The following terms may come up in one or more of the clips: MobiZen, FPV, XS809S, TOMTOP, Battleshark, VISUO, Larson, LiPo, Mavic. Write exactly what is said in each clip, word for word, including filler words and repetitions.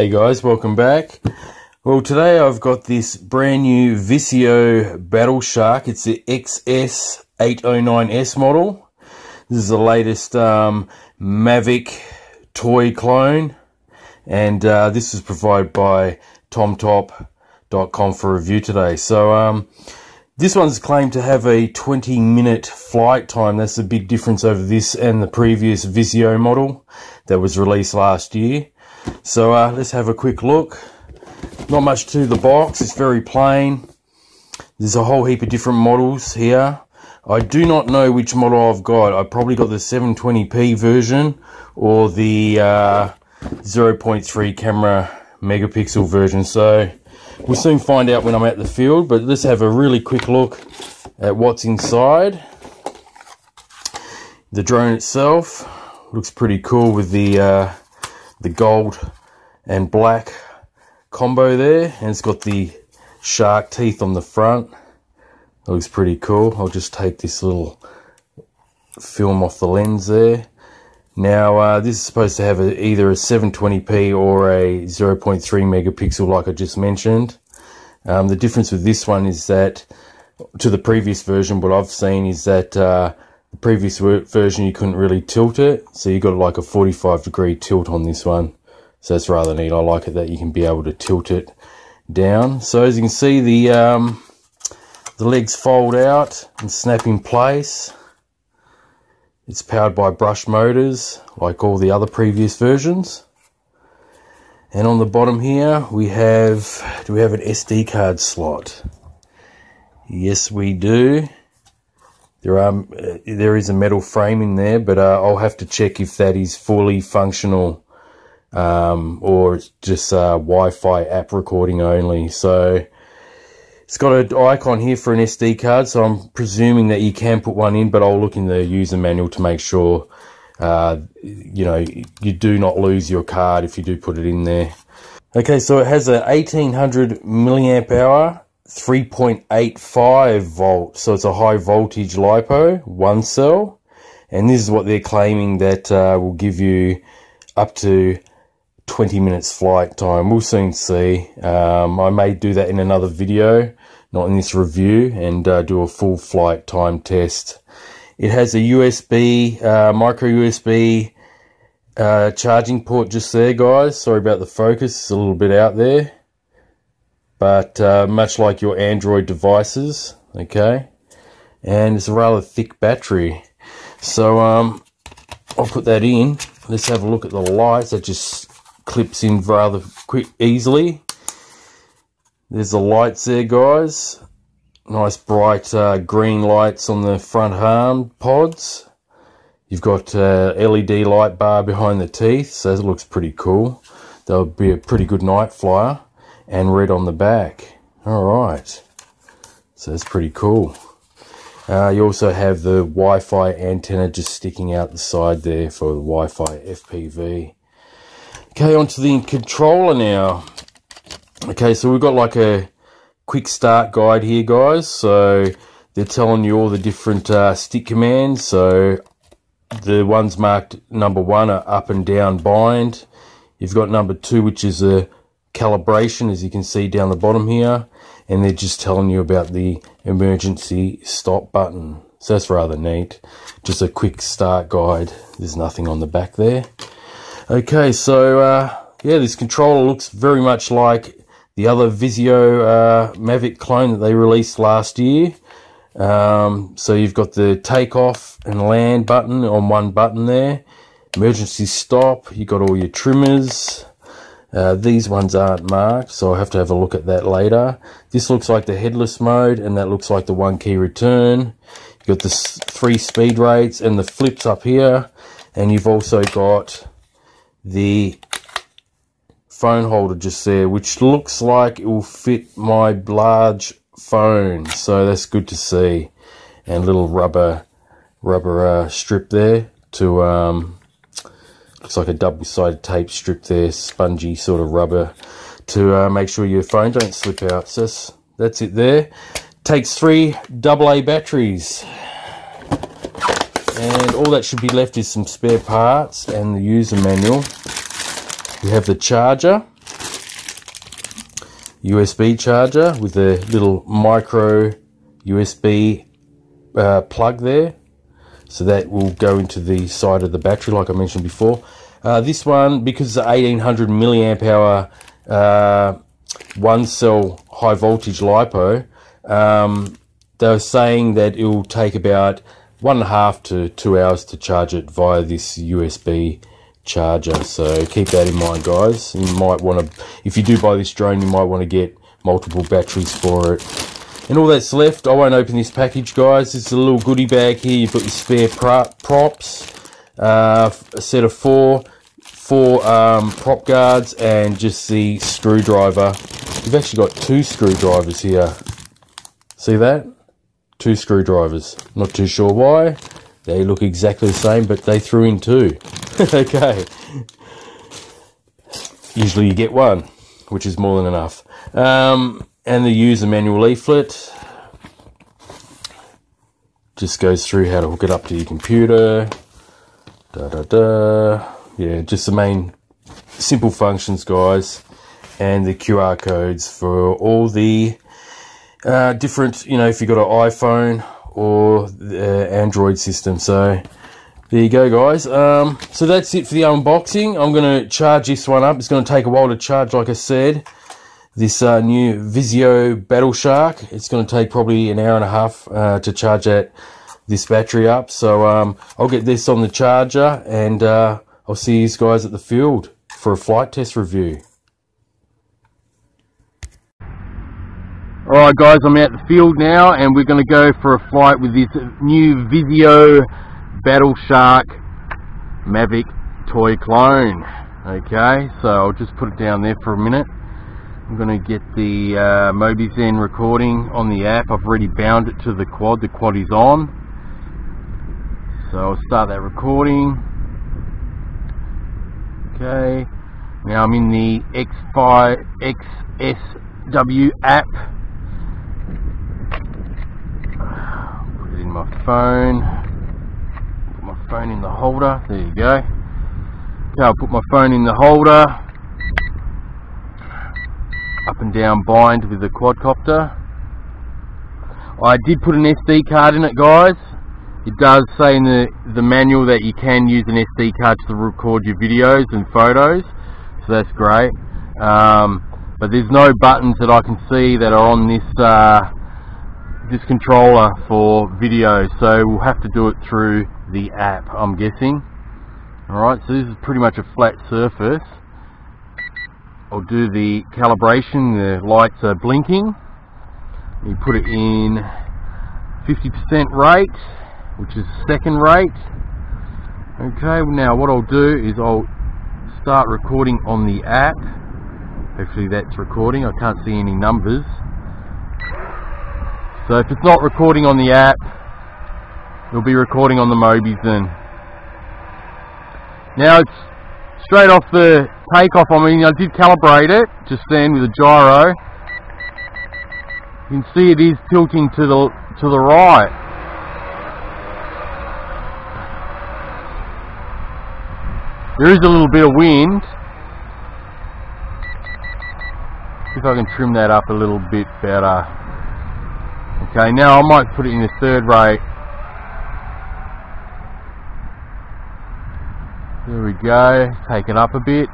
Hey guys, welcome back. Well, today I've got this brand new VISUO Battleshark. It's the X S eight oh nine S model. This is the latest um, Mavic toy clone, and uh, this is provided by Tom Top dot com for review today. So um, this one's claimed to have a twenty minute flight time. That's a big difference over this and the previous VISUO model that was released last year. So uh, let's have a quick look. Not much to the box, it's very plain. There's a whole heap of different models here. I do not know which model I've got. I probably got the seven twenty p version or the uh, zero point three camera megapixel version. So we'll soon find out when I'm at the field, but let's have a really quick look at what's inside. The drone itself looks pretty cool with the uh, the gold and black combo there, and it's got the shark teeth on the front. That looks pretty cool. I'll just take this little film off the lens there. Now uh, this is supposed to have a, either a seven twenty p or a zero point three megapixel like I just mentioned. Um, the difference with this one is that to the previous version, what I've seen is that uh, the previous version you couldn't really tilt it, so you got like a forty-five degree tilt on this one, so that's rather neat. I like it that you can be able to tilt it down. So as you can see, the um, the legs fold out and snap in place. It's powered by brush motors like all the other previous versions. And on the bottom here we have, do we have an S D card slot? Yes we do. There are, there is a metal frame in there, but uh, I'll have to check if that is fully functional um, or it's just uh, Wi-Fi app recording only. So it's got an icon here for an S D card, so I'm presuming that you can put one in, but I'll look in the user manual to make sure uh, you know, you do not lose your card if you do put it in there. Okay, so it has a eighteen hundred milliamp hour, three point eight five volt, so it's a high voltage LiPo one cell, and this is what they're claiming that uh, will give you up to twenty minutes flight time. We'll soon see. um, I may do that in another video, not in this review, and uh, do a full flight time test. It has a U S B, uh, micro U S B uh, charging port just there guys, sorry about the focus, it's a little bit out there. But uh, much like your Android devices, okay? And it's a rather thick battery. So um, I'll put that in. Let's have a look at the lights. That just clips in rather quick, easily. There's the lights there, guys. Nice bright uh, green lights on the front arm pods. You've got uh, L E D light bar behind the teeth, so that looks pretty cool. That would be a pretty good night flyer. And red on the back. Alright, so that's pretty cool. Uh, you also have the Wi-Fi antenna just sticking out the side there for the Wi-Fi F P V. Okay, onto the controller now. Okay, so we've got like a quick start guide here guys, so they're telling you all the different uh, stick commands. So the ones marked number one are up and down bind. You've got number two, which is a calibration, as you can see down the bottom here, and they're just telling you about the emergency stop button, so that's rather neat. Just a quick start guide, there's nothing on the back there. Okay, so uh, yeah, this controller looks very much like the other VISUO uh, Mavic clone that they released last year. Um, so you've got the takeoff and land button on one button there, emergency stop, you got all your trimmers. Uh, these ones aren't marked, so I'll have to have a look at that later. This looks like the headless mode, and that looks like the one key return. You've got the three speed rates and the flips up here, and you've also got the phone holder just there, which looks like it will fit my large phone, so that's good to see. And little rubber rubber uh, strip there to um, looks like a double-sided tape strip there, spongy sort of rubber, to uh, make sure your phone don't slip out. So that's, that's it there. Takes three double A batteries. And all that should be left is some spare parts and the user manual. We have the charger. U S B charger with a little micro U S B uh, plug there. So that will go into the side of the battery, like I mentioned before. Uh, this one, because the eighteen hundred milliamp hour uh, one cell high voltage LiPo, um, they were saying that it will take about one and a half to two hours to charge it via this U S B charger. So keep that in mind, guys. You might want to, if you do buy this drone, you might want to get multiple batteries for it. And all that's left, I won't open this package, guys. It's a little goodie bag here. You've got your spare props, uh, a set of four, four um, prop guards, and just the screwdriver. You've actually got two screwdrivers here. See that? Two screwdrivers. Not too sure why. They look exactly the same, but they threw in two. Okay. Usually you get one, which is more than enough. Um... And the user manual leaflet just goes through how to hook it up to your computer. Da da da. Yeah, just the main simple functions, guys, and the Q R codes for all the uh, different. You know, if you've got an iPhone or the Android system. So there you go, guys. Um, so that's it for the unboxing. I'm going to charge this one up. It's going to take a while to charge, like I said. This uh, new VISUO Battleshark. It's going to take probably an hour and a half uh, to charge that this battery up. So um, I'll get this on the charger, and uh, I'll see you guys at the field for a flight test review. Alright guys, I'm out the field now, and we're going to go for a flight with this new VISUO Battleshark Mavic toy clone. Okay, so I'll just put it down there for a minute. I'm going to get the uh, MobiZen recording on the app. I've already bound it to the quad. The quad is on. So I'll start that recording. Okay. Now I'm in the X S W app. Put it in my phone. Put my phone in the holder. There you go. Okay, I'll put my phone in the holder. Up and down bind with the quadcopter. I did put an S D card in it, guys. It does say in the, the manual that you can use an S D card to record your videos and photos, so that's great. Um, but there's no buttons that I can see that are on this, uh, this controller for video, so we'll have to do it through the app, I'm guessing. Alright, so this is pretty much a flat surface. I'll do the calibration, the lights are blinking. You put it in fifty percent rate, which is second rate. Okay, now what I'll do is I'll start recording on the app. Hopefully that's recording, I can't see any numbers. So if it's not recording on the app, it'll be recording on the MobiZen. Now it's straight off the takeoff. I mean, I did calibrate it just then with a gyro. You can see it is tilting to the to the right. There is a little bit of wind. See if I can trim that up a little bit better. Okay, now I might put it in the third rate. There we go, take it up a bit.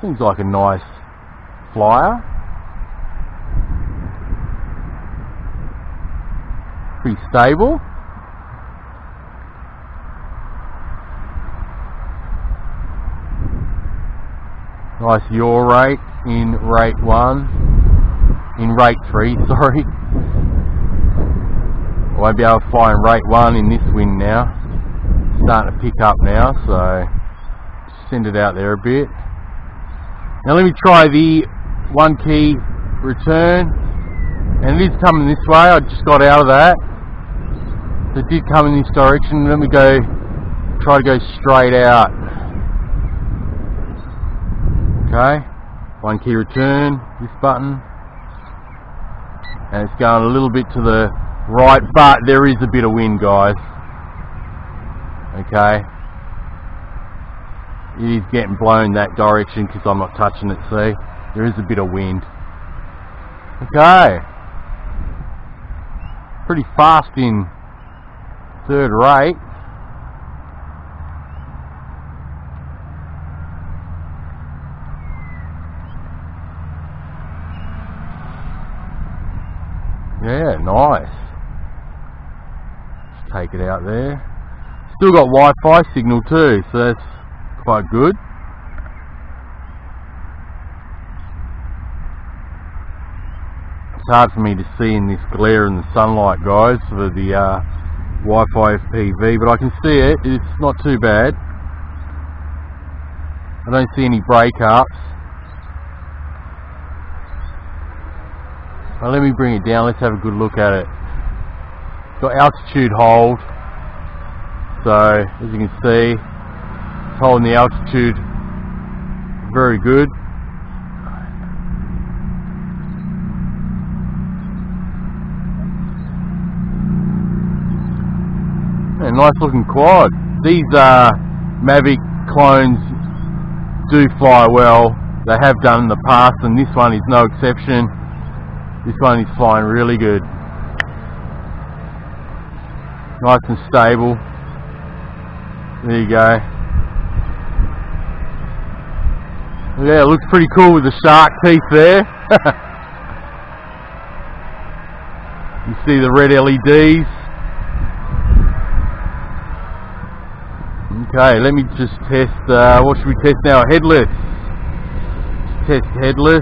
Seems like a nice flyer. Pretty stable. Nice yaw rate in rate one. In rate three, sorry. I won't be able to fly in rate one in this wind now. It's starting to pick up now, so send it out there a bit. Now let me try the one key return, and it is coming this way. I just got out of that. It did come in this direction. Let me go try to go straight out. Okay, one key return, this button, and it's going a little bit to the right, but there is a bit of wind, guys. Okay, It is getting blown that direction because I'm not touching it, see? There is a bit of wind. Okay. Pretty fast in third rate. Yeah, nice. Just take it out there. Still got Wi-Fi signal too, so that's quite good. It's hard for me to see in this glare in the sunlight, guys, for the uh, Wi-Fi F P V, but I can see it. It's not too bad. I don't see any breakups. Now let me bring it down, let's have a good look at it. It's got altitude hold, so as you can see, it's holding the altitude very good. Yeah, nice looking quad. These uh, Mavic clones do fly well, they have done in the past, and this one is no exception. This one is flying really good. Nice and stable. There you go. Yeah, it looks pretty cool with the shark teeth there. You see the red L E Ds. Okay, let me just test, uh, what should we test now? Headless. Test headless.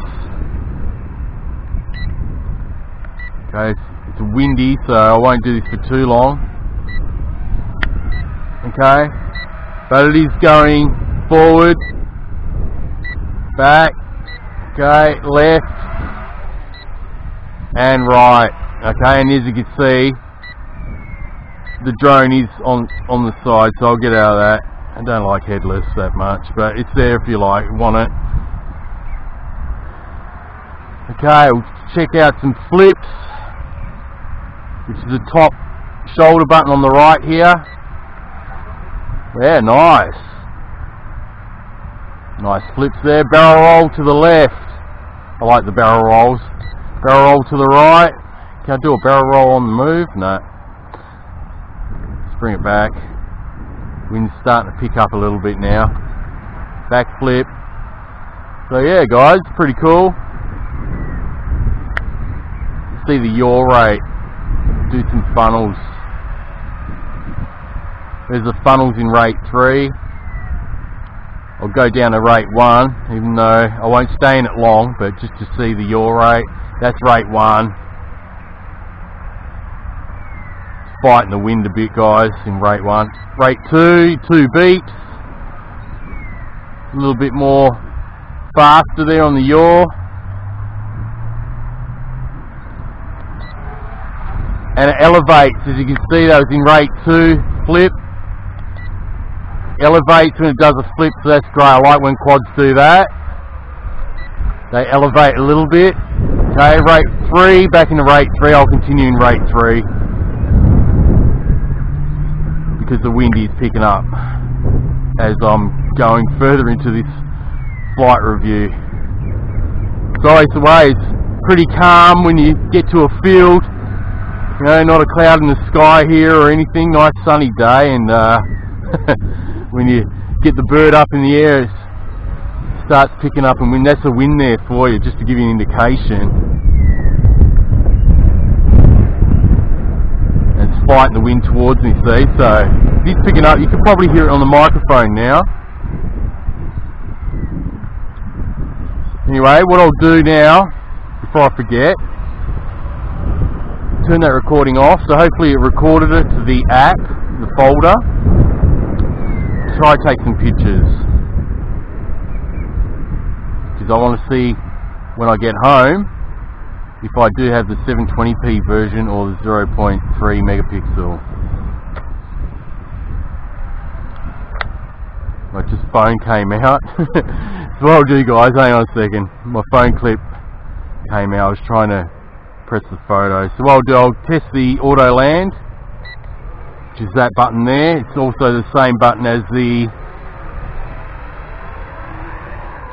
Okay, it's windy, so I won't do this for too long. Okay, but it is going forward, back, okay, left, and right. Okay, and as you can see, the drone is on, on the side, so I'll get out of that. I don't like headless that much, but it's there if you like, want it. Okay, we'll check out some flips. Which is the top shoulder button on the right here. Yeah, nice. Nice flips there. Barrel roll to the left. I like the barrel rolls. Barrel roll to the right. Can I do a barrel roll on the move? No. Let's bring it back. Wind's starting to pick up a little bit now. Back flip. So yeah, guys, pretty cool. See the yaw rate. Do some funnels. There's the funnels in rate three. I'll go down to rate one, even though I won't stay in it long, but just to see the yaw rate. That's rate one. Fighting the wind a bit, guys, in rate one. Rate two, two beats. A little bit more faster there on the yaw. And it elevates, as you can see, that was in rate two flip. Elevates when it does a flip, so that's great. I like when quads do that. They elevate a little bit. Okay, rate three, back into rate three. I'll continue in rate three because the wind is picking up as I'm going further into this flight review. So it's always pretty calm when you get to a field. You know, not a cloud in the sky here or anything, nice sunny day, and uh, when you get the bird up in the air, it starts picking up, and when that's a wind there for you, just to give you an indication. And it's fighting the wind towards me, see, so if it's picking up, you can probably hear it on the microphone now. Anyway, what I'll do now, before I forget, turn that recording off, so hopefully it recorded it to the app, the folder. Try to take some pictures because I want to see when I get home if I do have the seven twenty p version or the zero point three megapixel. My just phone came out. So what I'll do, guys, hang on a second, my phone clip came out, I was trying to press the photo. So what I'll do, I'll test the auto land, which is that button there. It's also the same button as the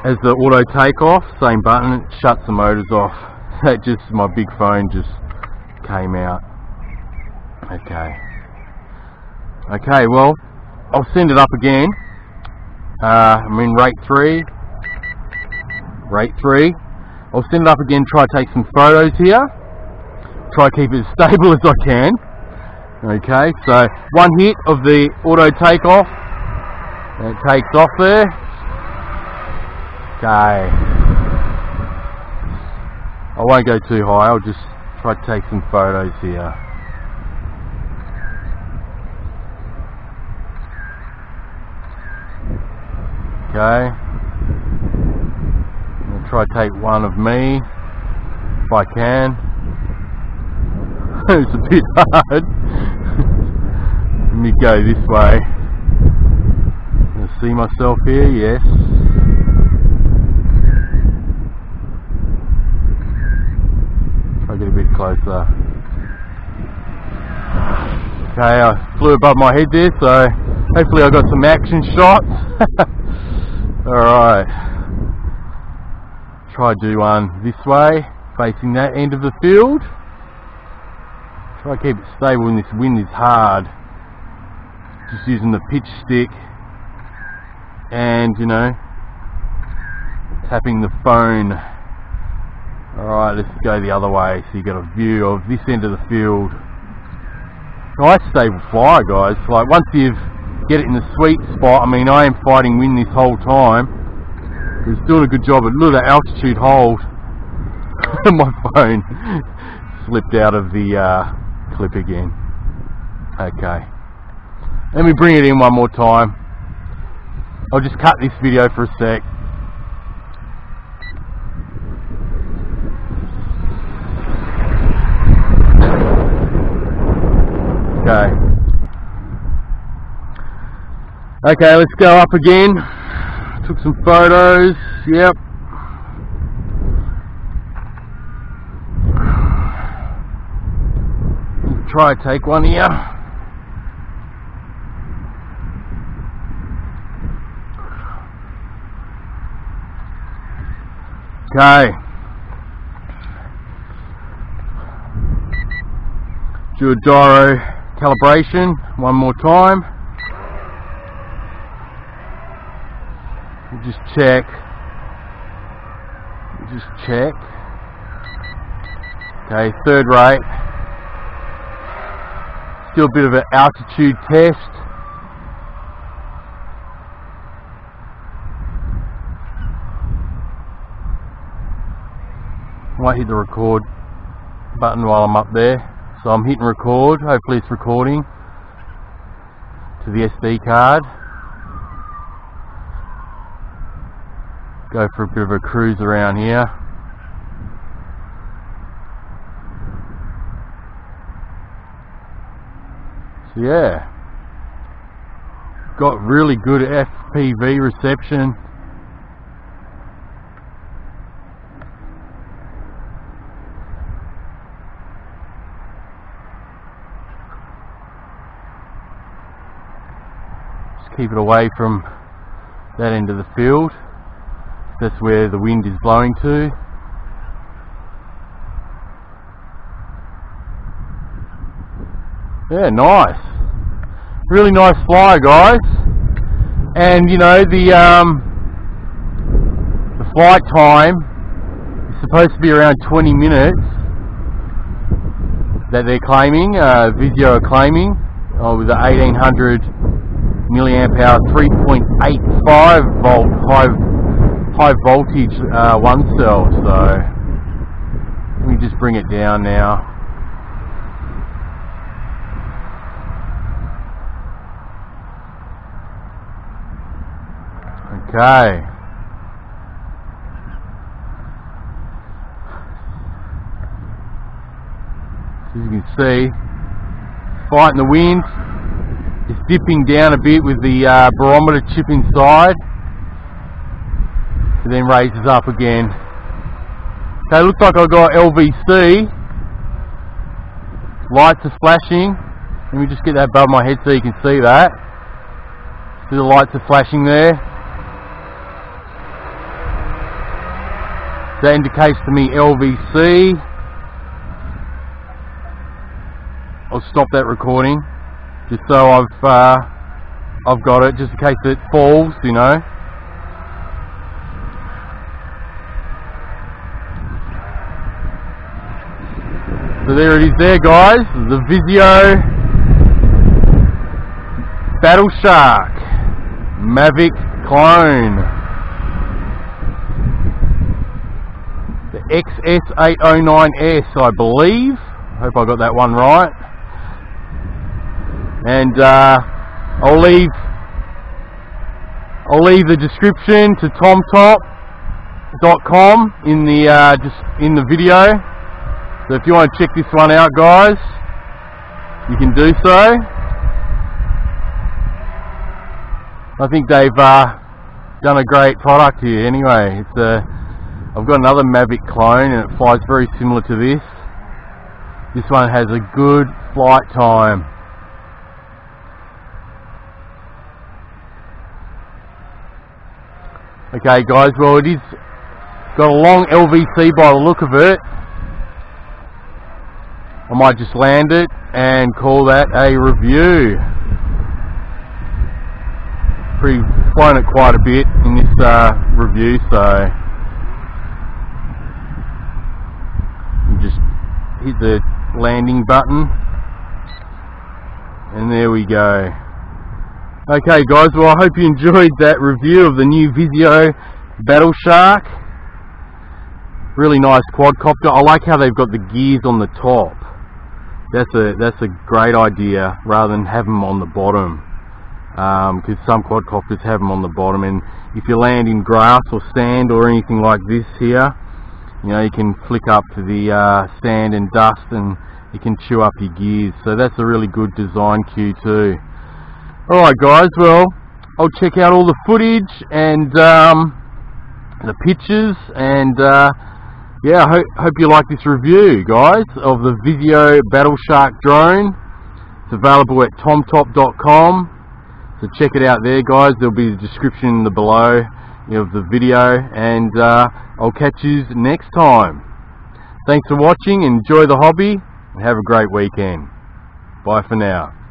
is the auto takeoff, same button, it shuts the motors off. That just, my big phone just came out. Okay. Okay, well, I'll send it up again. Uh, I'm in rate three. Rate three. I'll send it up again, try to take some photos here. Try to keep it as stable as I can. Okay, so one hit of the auto takeoff. It takes off there. Okay. I won't go too high, I'll just try to take some photos here. Okay. I'm going to try to take one of me, if I can. It's a bit hard. Let me go this way. Can I see myself here? Yes. Try to get a bit closer. Okay, I flew above my head there, so hopefully I got some action shots. Alright, try to do one this way, facing that end of the field. Try to keep it stable when this wind is hard. Just using the pitch stick and, you know, tapping the phone. Alright, let's go the other way so you get a view of this end of the field. Nice stable flyer, guys. Like, once you've get it in the sweet spot. I mean, I am fighting wind this whole time. It's doing a good job at little altitude hold. My phone slipped out of the uh, clip again. Okay, let me bring it in one more time. I'll just cut this video for a sec. Okay. Okay, let's go up again. Took some photos. Yep. Try to take one here. Okay. Do a gyro calibration one more time. Just check. Just check. Okay, third rate. Still a bit of an altitude test. Might hit the record button while I'm up there. So I'm hitting record. Hopefully it's recording to the S D card. Go for a bit of a cruise around here. So yeah, got really good F P V reception. Just keep it away from that end of the field. That's where the wind is blowing to. Yeah, nice. Really nice flyer, guys. And you know, the um, the flight time is supposed to be around twenty minutes that they're claiming, uh, VISUO are claiming, oh, with the eighteen hundred milliamp hour three point eight five volt high high voltage uh, one cell. So let me just bring it down now. Okay, so as you can see, fighting the wind, it's dipping down a bit with the uh, barometer chip inside. Then raises up again. Okay, looks like I've got L V C. Lights are flashing. Let me just get that above my head so you can see that. See, the lights are flashing there. That indicates to me L V C. I'll stop that recording just so I've uh, I've got it, just in case it falls, you know. So there it is there, guys, the VISUO Battleshark Mavic clone, the X S eight oh nine S, I believe. Hope I got that one right. And uh, I'll leave I'll leave the description to Tom Top dot com in the uh, just in the video. So if you want to check this one out, guys, you can do so. I think they've uh, done a great product here. Anyway, it's a, I've got another Mavic clone and it flies very similar to this. This one has a good flight time. Okay, guys, well, it is got a long L V C by the look of it. I might just land it and call that a review. Pretty flown it quite a bit in this uh, review, so just hit the landing button and there we go. Okay, guys, well, I hope you enjoyed that review of the new VISUO Battleshark. Really nice quadcopter. I like how they've got the gears on the top. That's a that's a great idea, rather than have them on the bottom, because um, some quadcopters have them on the bottom, and if you land in grass or sand or anything like this here, you know, you can flick up to the uh, sand and dust and you can chew up your gears. So that's a really good design cue too. Alright, guys, well, I'll check out all the footage and um, the pictures, and uh, yeah, I hope, hope you like this review, guys, of the VISUO Battleshark drone. It's available at Tom Top dot com, so check it out there, guys. There'll be the description in the below of the video, and uh, I'll catch you next time. Thanks for watching, enjoy the hobby, and have a great weekend. Bye for now.